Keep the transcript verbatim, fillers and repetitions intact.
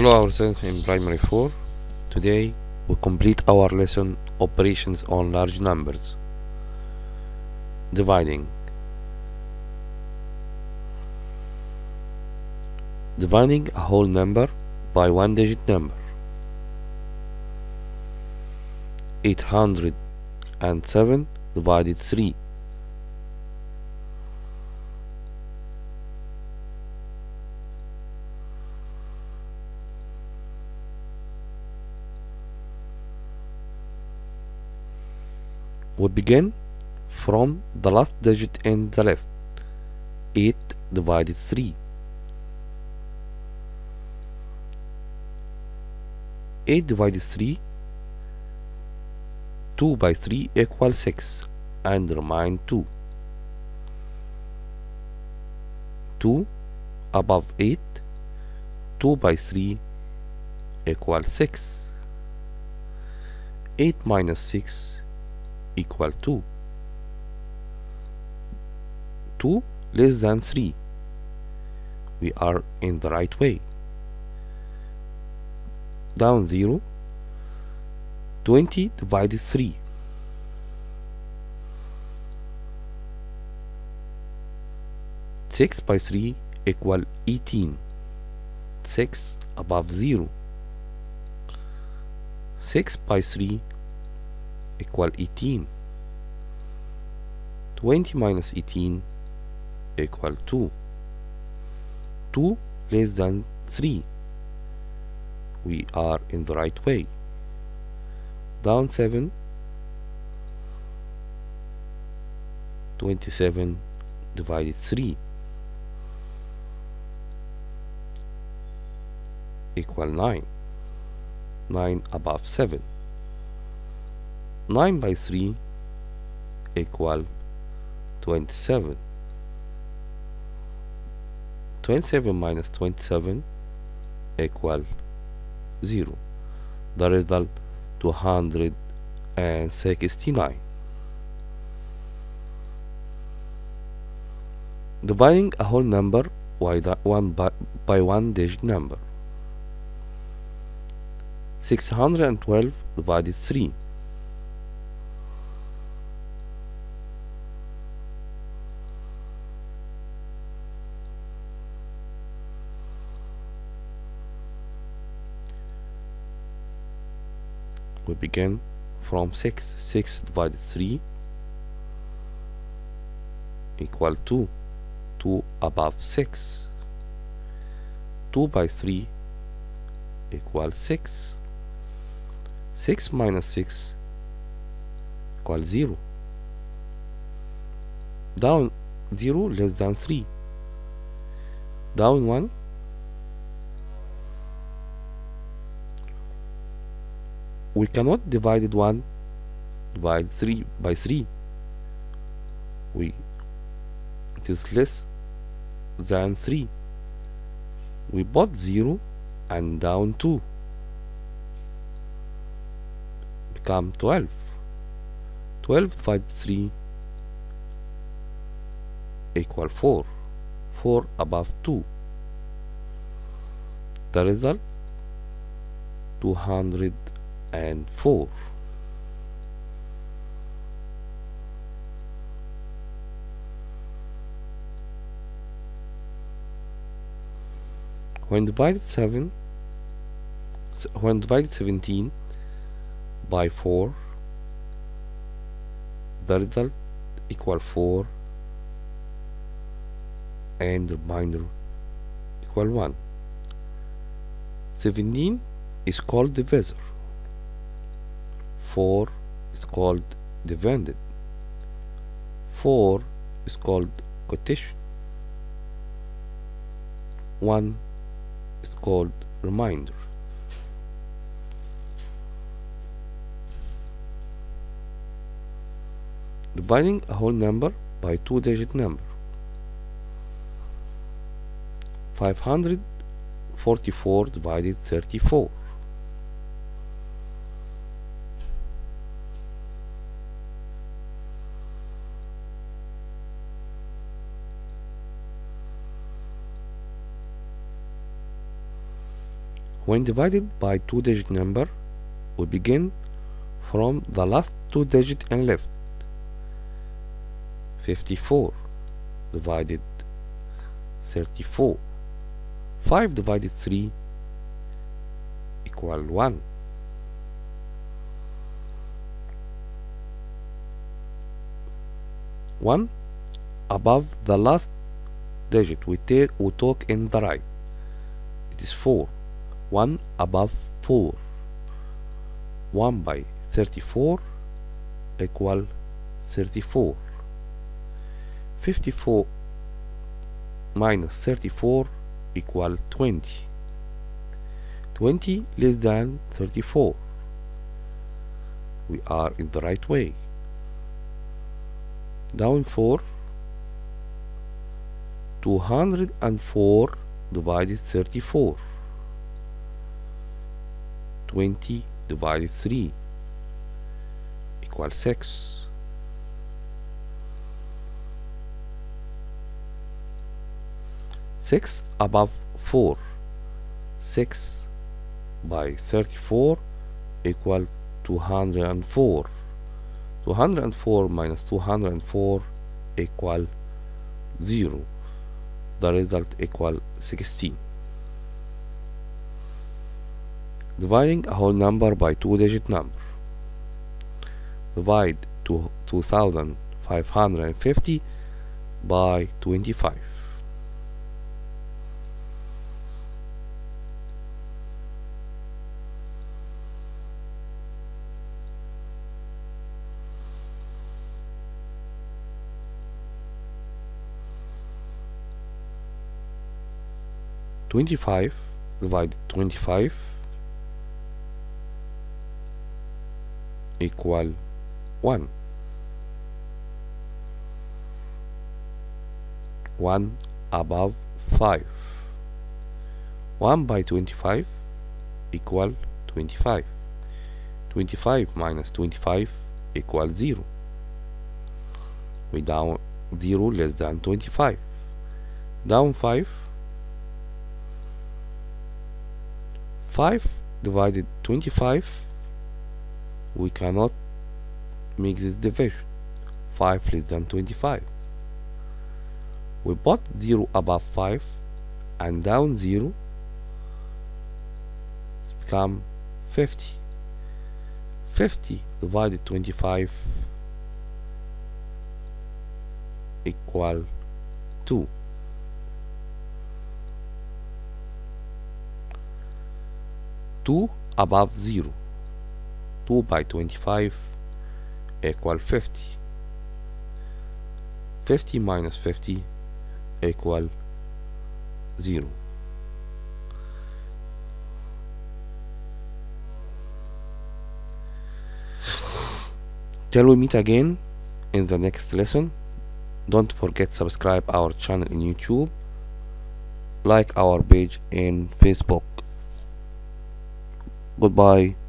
Hello our students in primary four. Today we complete our lesson operations on large numbers. Dividing. Dividing a whole number by one digit number. eight hundred seven divided three. We begin from the last digit in the left, eight divided three. eight divided three, two by three equals six, and remain two. two above eight, two by three equals six. eight minus six equal to two. Less than three. We are in the right way. Down zero. twenty divided three. six by three equal eighteen. six above zero. six by three equal eighteen. twenty minus eighteen equal two. two less than three. We are in the right way. Down seven. twenty-seven divided three equal nine. nine above seven. nine by three equal twenty-seven. twenty-seven minus twenty-seven equal zero. The result two hundred sixty-nine. Dividing a whole number by the one by, by one digit number. six hundred twelve divided three. We begin from six. six divided three equal two. two above six. two by three equal six. six minus six equal zero. Down zero less than three. Down one. We cannot divide one, divide three by three. We it is less than three. We bought zero and down two. Become twelve. twelve divided three equal four. four above two. The result two hundred. And four. When divided seven, when divided seventeen by four, the result equal four, and the remainder equal one. seventeen is called divisor. four is called dividend. four is called quotation. one is called remainder. Dividing a whole number by two digit number. five hundred forty-four divided thirty-four. When divided by two digit number, we begin from the last two digit and left. Fifty-four divided thirty-four, five divided three equal one. One above the last digit, we take we talk in the right. It is four. One above four. One by thirty-four equal thirty-four. Fifty-four minus thirty-four equal twenty. Twenty less than thirty-four. We are in the right way. Down four. two hundred four divided thirty-four. Twenty divided three equals six. Six above four. Six by thirty-four equal two hundred four. Two hundred four minus two hundred four equal zero. The result equal sixteen. Dividing a whole number by two digit number. Divide to two thousand five hundred fifty by twenty-five. twenty-five divided twenty-five equal one. One above five. One by twenty-five equal twenty-five. twenty-five minus twenty-five equal zero. We down zero less than twenty-five. Down five. five divided twenty-five, we cannot make this division. five less than twenty-five. We put zero above five and down zero, it's become fifty. fifty divided twenty-five equal two. two above zero. two by twenty-five equal fifty. fifty minus fifty equal zero. Till we meet again in the next lesson, don't forget to subscribe our channel in YouTube, like our page in Facebook. Goodbye.